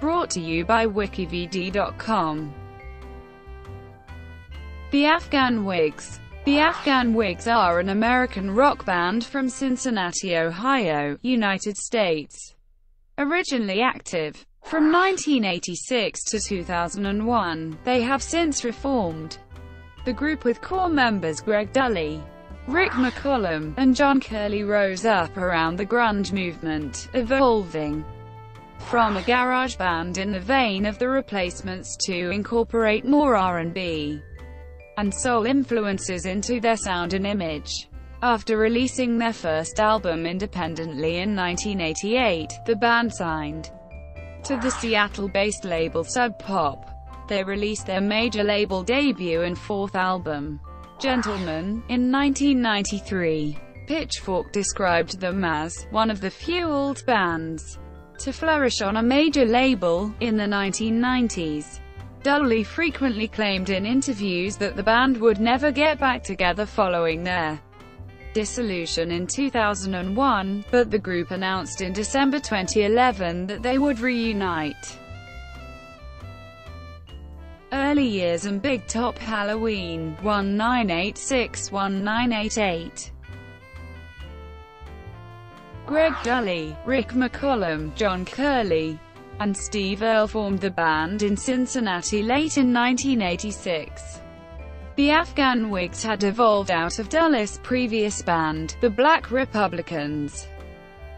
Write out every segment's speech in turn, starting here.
Brought to you by WikiVidi.com. The Afghan Whigs. The Afghan Whigs are an American rock band from Cincinnati, Ohio, United States. Originally active from 1986 to 2001, they have since reformed. The group, with core members Greg Dulli, Rick McCollum, and John Curley, rose up around the grunge movement, evolving from a garage band in the vein of the Replacements to incorporate more R&B and soul influences into their sound and image. After releasing their first album independently in 1988, the band signed to the Seattle-based label Sub Pop. They released their major label debut and fourth album, Gentlemen, in 1993. Pitchfork described them as one of the few alt bands to flourish on a major label in the 1990s. Dulli frequently claimed in interviews that the band would never get back together following their dissolution in 2001, but the group announced in December 2011 that they would reunite. Early years and Big Top Halloween, 1986–1988. Greg Dulli, Rick McCollum, John Curley, and Steve Earle formed the band in Cincinnati late in 1986. The Afghan Whigs had evolved out of Dulli's previous band, The Black Republicans,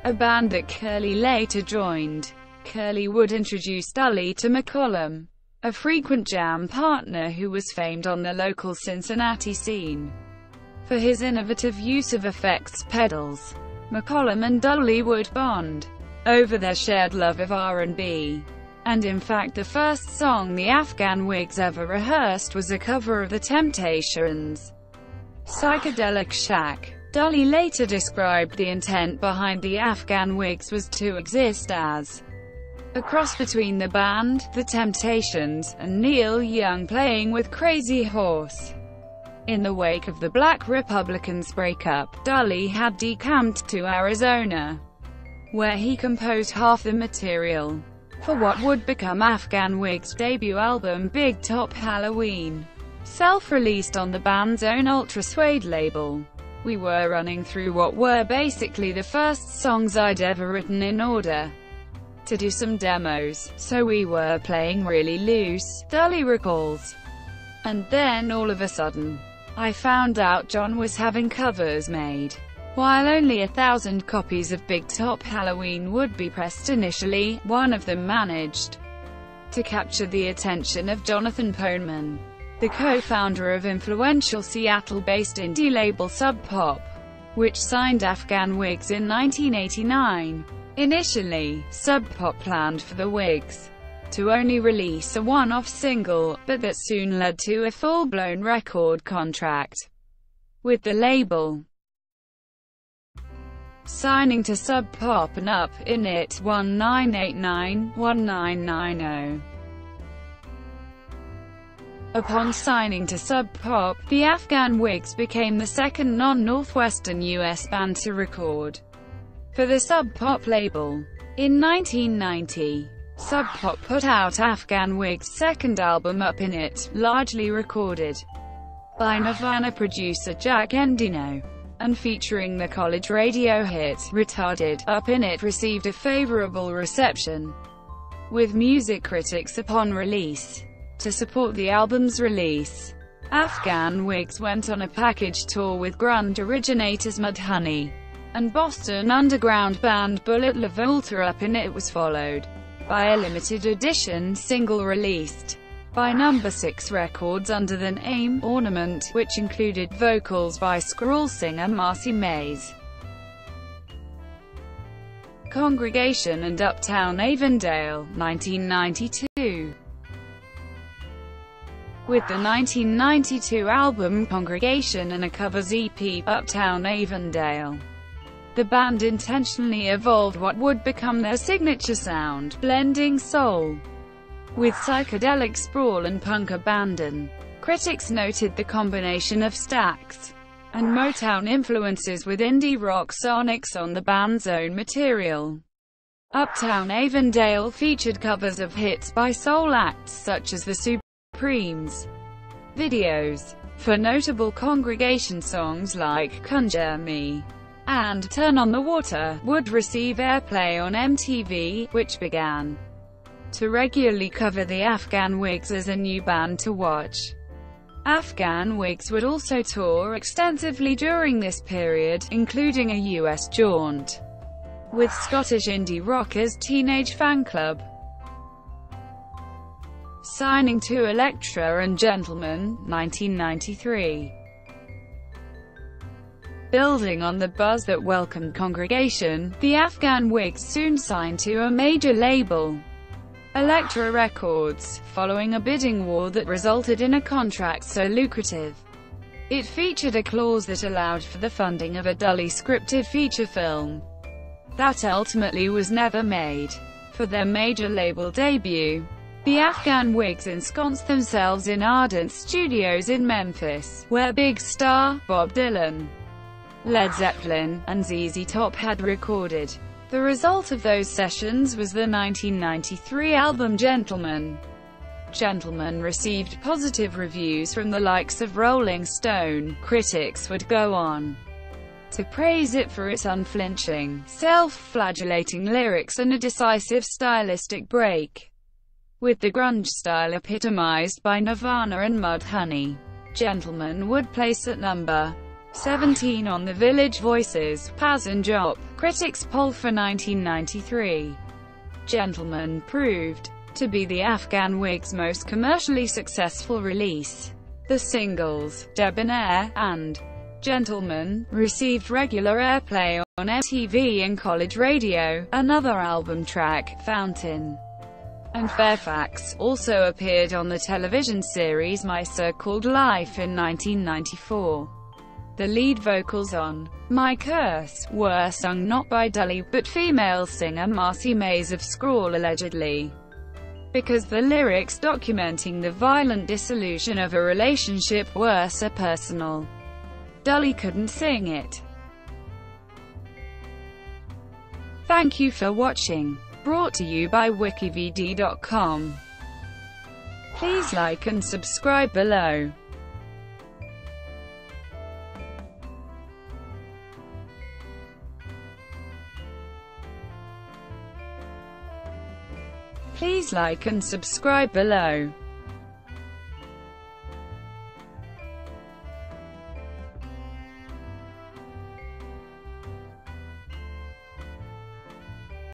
a band that Curley later joined. Curley would introduce Dulli to McCollum, a frequent jam partner who was famed on the local Cincinnati scene for his innovative use of effects pedals. McCollum and Dulli would bond over their shared love of R&B. And in fact, the first song the Afghan Whigs ever rehearsed was a cover of The Temptations' Psychedelic Shack. Dulli later described the intent behind the Afghan Whigs was to exist as a cross between the band, The Temptations, and Neil Young playing with Crazy Horse. In the wake of the Black Republicans' breakup, Dulli had decamped to Arizona, where he composed half the material for what would become Afghan Whigs' debut album Big Top Halloween, self-released on the band's own Ultra Suede label. "We were running through what were basically the first songs I'd ever written in order to do some demos, so we were playing really loose," Dulli recalls. "And then all of a sudden, I found out John was having covers made." While only 1,000 copies of Big Top Halloween would be pressed initially, one of them managed to capture the attention of Jonathan Poneman, the co-founder of influential Seattle-based indie label Sub Pop, which signed Afghan Whigs in 1989. Initially, Sub Pop planned for the Whigs to only release a one-off single, but that soon led to a full-blown record contract with the label, signing to Sub Pop and Up In It, 1989–1990. Upon signing to Sub Pop, the Afghan Whigs became the second non-Northwestern U.S. band to record for the Sub Pop label. In 1990, Sub Pop put out Afghan Whigs' second album Up In It, largely recorded by Nirvana producer Jack Endino and featuring the college radio hit, Retarded. Up In It received a favorable reception with music critics upon release. To support the album's release, Afghan Whigs went on a package tour with grunge originators Mudhoney and Boston underground band Bullet La Volta. Up In It was followed by a limited edition single released by No. 6 Records under the name Ornament, which included vocals by Scrawl singer Marcy Mays. Congregation and Uptown Avondale, 1992. With the 1992 album Congregation and a covers EP, Uptown Avondale, the band intentionally evolved what would become their signature sound, blending soul with psychedelic sprawl and punk abandon. Critics noted the combination of Stax and Motown influences with indie rock sonics on the band's own material. Uptown Avondale featured covers of hits by soul acts such as the Supremes. Videos for notable Congregation songs like Conjure Me and Turn on the Water would receive airplay on MTV, which began to regularly cover the Afghan Whigs as a new band to watch. Afghan Whigs would also tour extensively during this period, including a US jaunt with Scottish indie rockers Teenage Fan Club, signing to Elektra and Gentlemen, 1993. Building on the buzz that welcomed Congregation, the Afghan Whigs soon signed to a major label, Elektra Records, following a bidding war that resulted in a contract so lucrative it featured a clause that allowed for the funding of a Dulli scripted feature film that ultimately was never made. For their major label debut, the Afghan Whigs ensconced themselves in Ardent Studios in Memphis, where big star Bob Dylan, Led Zeppelin, and ZZ Top had recorded. The result of those sessions was the 1993 album Gentlemen. Gentlemen received positive reviews from the likes of Rolling Stone. Critics would go on to praise it for its unflinching, self-flagellating lyrics and a decisive stylistic break with the grunge style epitomized by Nirvana and Mudhoney. Gentlemen would place at number 17 on the Village Voices, Paz and Jop critics poll for 1993. Gentlemen proved to be the Afghan Whigs' most commercially successful release. The singles, Debonair and Gentlemen, received regular airplay on MTV and college radio. Another album track, Fountain and Fairfax, also appeared on the television series My So-Called Life in 1994. The lead vocals on My Curse were sung not by Dulli, but female singer Marcy Mays of Scrawl, allegedly because the lyrics documenting the violent dissolution of a relationship were so personal, Dulli couldn't sing it. Thank you for watching. Brought to you by WikiVidi.com. Please like and subscribe below. Please like and subscribe below.